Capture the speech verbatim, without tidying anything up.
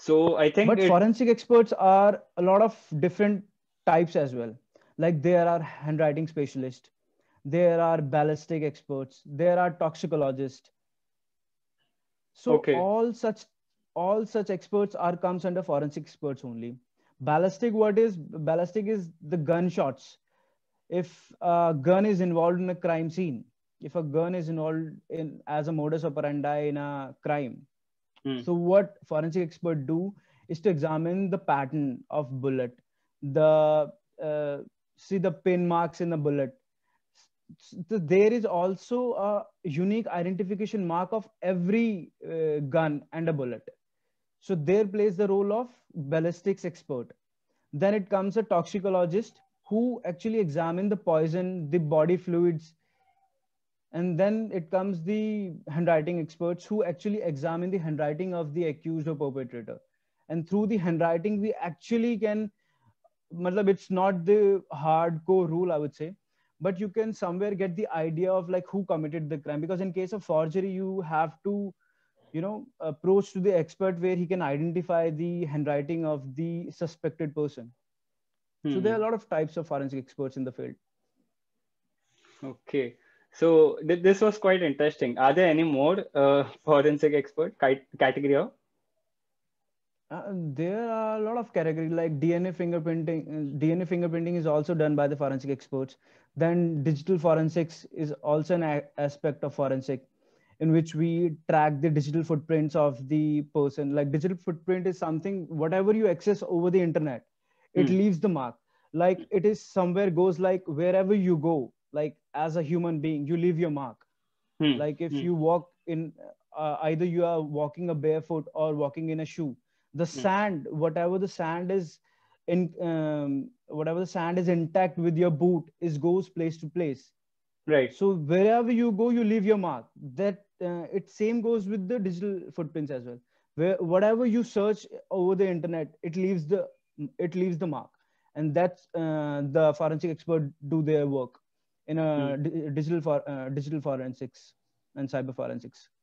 So I think. But it, forensic experts are a lot of different types as well. Like there are handwriting specialists, there are ballistic experts, there are toxicologists. So okay. all such all such experts are comes under forensic experts only. Ballistic, what is ballistic is the gunshots. If a gun is involved in a crime scene, if a gun is involved in as a modus operandi in a crime, mm. so what forensic experts do is to examine the pattern of bullet, the uh, see the pin marks in the bullet. So there is also a unique identification mark of every uh, gun and a bullet. So there plays the role of ballistics expert. Then it comes a toxicologist who actually examine the poison, the body fluids. And then it comes the handwriting experts who actually examine the handwriting of the accused or perpetrator. And through the handwriting, we actually can, it's not the hardcore rule, I would say, but you can somewhere get the idea of like who committed the crime, because in case of forgery, you have to, you know, approach to the expert where he can identify the handwriting of the suspected person. Hmm. So there are a lot of types of forensic experts in the field. Okay. So th this was quite interesting. Are there any more uh, forensic expert category? Of? Uh, there are a lot of categories like D N A fingerprinting. D N A fingerprinting is also done by the forensic experts. Then digital forensics is also an aspect of forensic in which we track the digital footprints of the person. Like digital footprint is something, whatever you access over the internet, it mm. leaves the mark. Like it is somewhere goes like wherever you go, like as a human being, you leave your mark. Hmm. Like if hmm. you walk in, uh, either you are walking a barefoot or walking in a shoe, the hmm. sand, whatever the sand is in, um, whatever the sand is intact with your boot is goes place to place. Right. So wherever you go, you leave your mark. That uh, it same goes with the digital footprints as well. Where whatever you search over the internet, it leaves the, it leaves the mark. And that's uh, the forensic expert do their work in a mm. digital for, uh, digital forensics and cyber forensics.